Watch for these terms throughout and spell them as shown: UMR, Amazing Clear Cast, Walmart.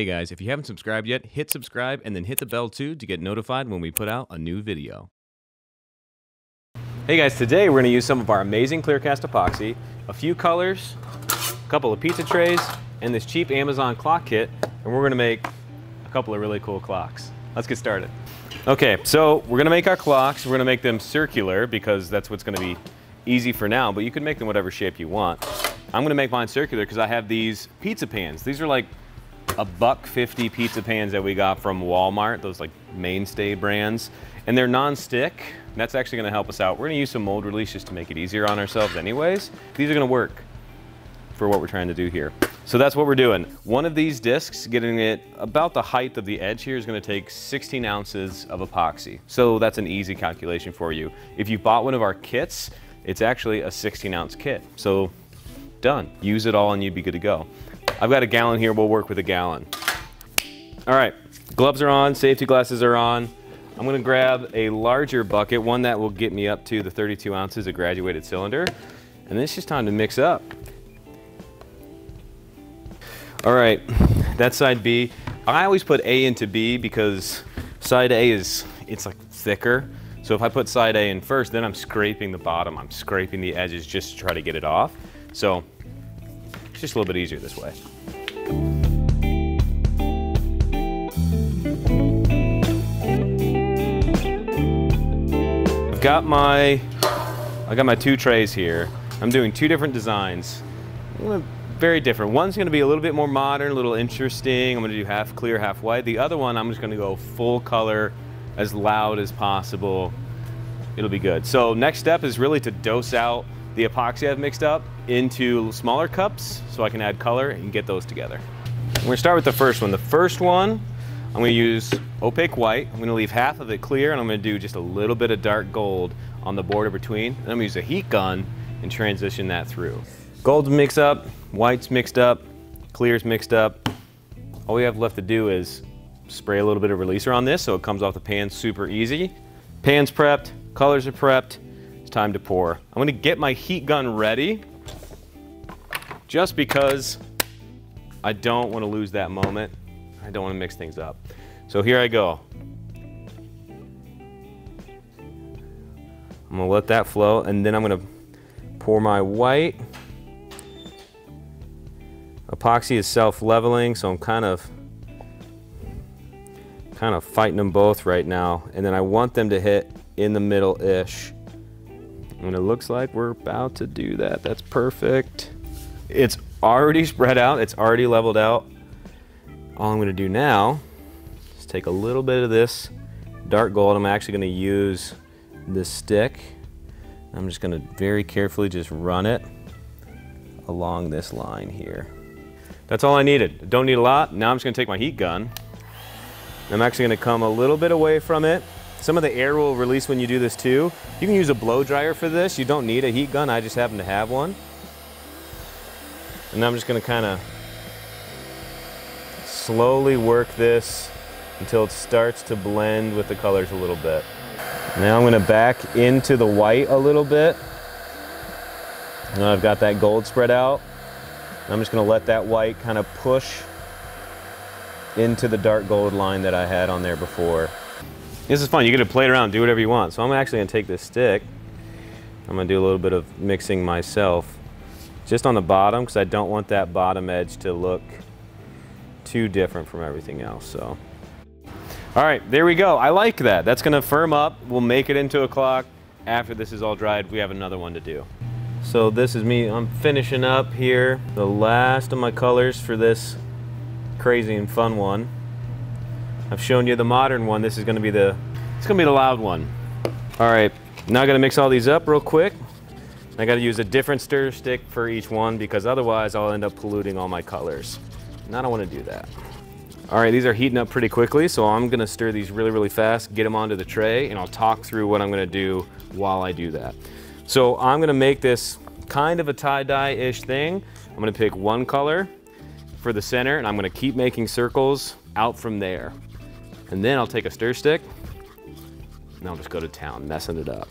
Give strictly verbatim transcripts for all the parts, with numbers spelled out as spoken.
Hey guys, if you haven't subscribed yet, hit subscribe and then hit the bell too to get notified when we put out a new video. Hey guys, today we're going to use some of our amazing Clear Cast epoxy, a few colors, a couple of pizza trays, and this cheap Amazon clock kit, and we're going to make a couple of really cool clocks. Let's get started. Okay, so we're going to make our clocks. We're going to make them circular because that's what's going to be easy for now, but you can make them whatever shape you want. I'm going to make mine circular because I have these pizza pans. These are like a buck fifty pizza pans that we got from Walmart, those like mainstay brands, and they're non-stick. That's actually going to help us out. We're going to use some mold release just to make it easier on ourselves anyways. These are going to work for what we're trying to do here. So that's what we're doing. One of these discs, getting it about the height of the edge here, is going to take sixteen ounces of epoxy. So that's an easy calculation for you. If you bought one of our kits, it's actually a sixteen ounce kit. So done. Use it all and you'd be good to go. I've got a gallon here. We'll work with a gallon. All right, gloves are on, safety glasses are on. I'm gonna grab a larger bucket, one that will get me up to the thirty-two ounces of graduated cylinder. And then it's just time to mix up. All right, that's side B. I always put A into B because side A is, it's like thicker. So if I put side A in first, then I'm scraping the bottom. I'm scraping the edges just to try to get it off. So it's just a little bit easier this way. I've got my, I got my two trays here. I'm doing two different designs. Very different. One's gonna be a little bit more modern, a little interesting. I'm gonna do half clear, half white. The other one, I'm just gonna go full color, as loud as possible. It'll be good. So next step is really to dose out the epoxy I've mixed up into smaller cups so I can add color and get those together. We're gonna start with the first one. The first one, I'm gonna use opaque white. I'm gonna leave half of it clear and I'm gonna do just a little bit of dark gold on the border between. And I'm gonna use a heat gun and transition that through. Gold's mixed up, white's mixed up, clear's mixed up. All we have left to do is spray a little bit of releaser on this so it comes off the pan super easy. Pan's prepped, colors are prepped. Time to pour. I'm gonna get my heat gun ready just because I don't want to lose that moment. I don't want to mix things up. So here I go. I'm gonna let that flow and then I'm gonna pour my white. Epoxy is self-leveling, so I'm kind of kind of fighting them both right now, and then I want them to hit in the middle-ish. And it looks like we're about to do that. That's perfect. It's already spread out. It's already leveled out. All I'm going to do now is take a little bit of this dark gold. I'm actually going to use this stick. I'm just going to very carefully just run it along this line here. That's all I needed. Don't need a lot. Now I'm just going to take my heat gun. I'm actually going to come a little bit away from it. Some of the air will release when you do this too. You can use a blow dryer for this. You don't need a heat gun. I just happen to have one. And I'm just gonna kinda slowly work this until it starts to blend with the colors a little bit. Now I'm gonna back into the white a little bit. Now I've got that gold spread out. I'm just gonna let that white kind of push into the dark gold line that I had on there before. This is fun. You get to play it around, do whatever you want. So I'm actually gonna take this stick. I'm gonna do a little bit of mixing myself just on the bottom because I don't want that bottom edge to look too different from everything else. So, all right, there we go. I like that. That's gonna firm up. We'll make it into a clock. After this is all dried, we have another one to do. So this is me. I'm finishing up here. The last of my colors for this crazy and fun one. I've shown you the modern one. This is gonna be the, it's gonna be the loud one. All right, now I gotta mix all these up real quick. I gotta use a different stir stick for each one because otherwise I'll end up polluting all my colors. And I don't wanna do that. All right, these are heating up pretty quickly, so I'm gonna stir these really, really fast, get them onto the tray, and I'll talk through what I'm gonna do while I do that. So I'm gonna make this kind of a tie-dye-ish thing. I'm gonna pick one color for the center, and I'm gonna keep making circles out from there. And then I'll take a stir stick and I'll just go to town messing it up.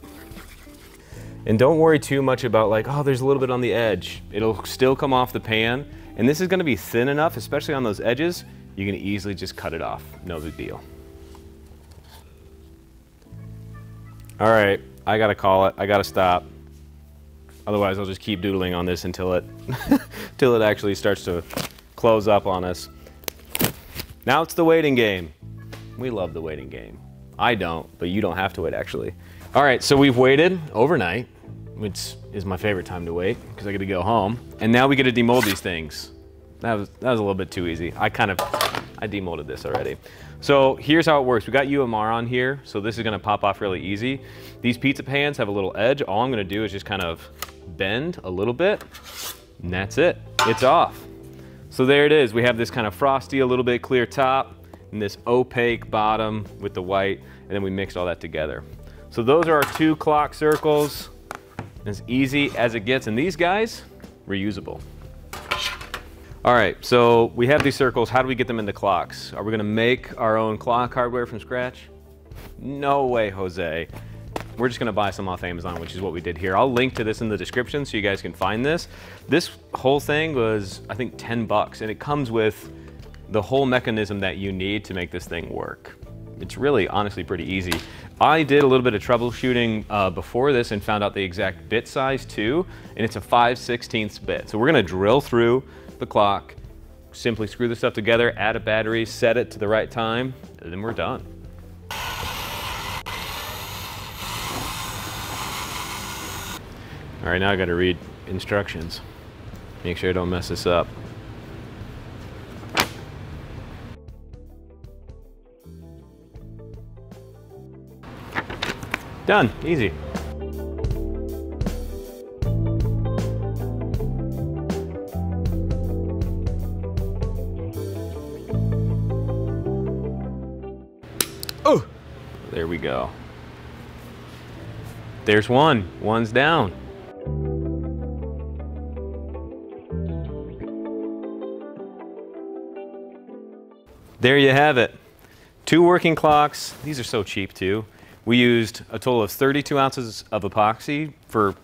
And don't worry too much about like, oh, there's a little bit on the edge. It'll still come off the pan. And this is gonna be thin enough, especially on those edges. you can easily just cut it off, no big deal. All right, I gotta call it, I gotta stop. Otherwise I'll just keep doodling on this until it, until it actually starts to close up on us. Now it's the waiting game. We love the waiting game. I don't, but you don't have to wait actually. All right, so we've waited overnight, which is my favorite time to wait because I get to go home. And now we get to demold these things. That was, that was a little bit too easy. I kind of, I demolded this already. So here's how it works. We got U M R on here, so this is gonna pop off really easy. These pizza pans have a little edge. All I'm gonna do is just kind of bend a little bit, and that's it, it's off. So there it is. We have this kind of frosty, a little bit clear top, and this opaque bottom with the white, and then we mixed all that together. So those are our two clock circles. As easy as it gets, and these guys, reusable. All right, so we have these circles. How do we get them into clocks? Are we gonna make our own clock hardware from scratch? No way, Jose. We're just gonna buy some off Amazon, which is what we did here. I'll link to this in the description so you guys can find this. This whole thing was, I think, ten bucks, and it comes with the whole mechanism that you need to make this thing work. It's really honestly pretty easy. I did a little bit of troubleshooting uh, before this and found out the exact bit size too, and it's a five sixteenths bit. So we're gonna drill through the clock, simply screw this stuff together, add a battery, set it to the right time, and then we're done. All right, now I gotta read instructions. Make sure I don't mess this up. Done, easy. Oh, there we go. There's one, one's down. There you have it. Two working clocks, these are so cheap too. We used a total of thirty-two ounces of epoxy for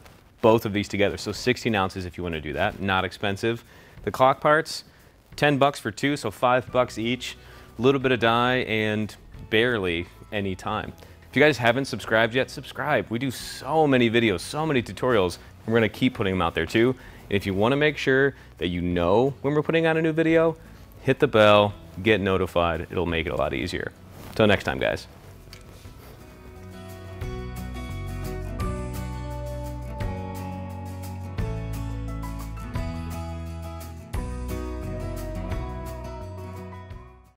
both of these together. So sixteen ounces if you want to do that, not expensive. The clock parts, ten bucks for two, so five bucks each, a little bit of dye and barely any time. If you guys haven't subscribed yet, subscribe. We do so many videos, so many tutorials, and we're going to keep putting them out there too. And if you want to make sure that you know when we're putting out a new video, hit the bell, get notified. It'll make it a lot easier. Till next time, guys.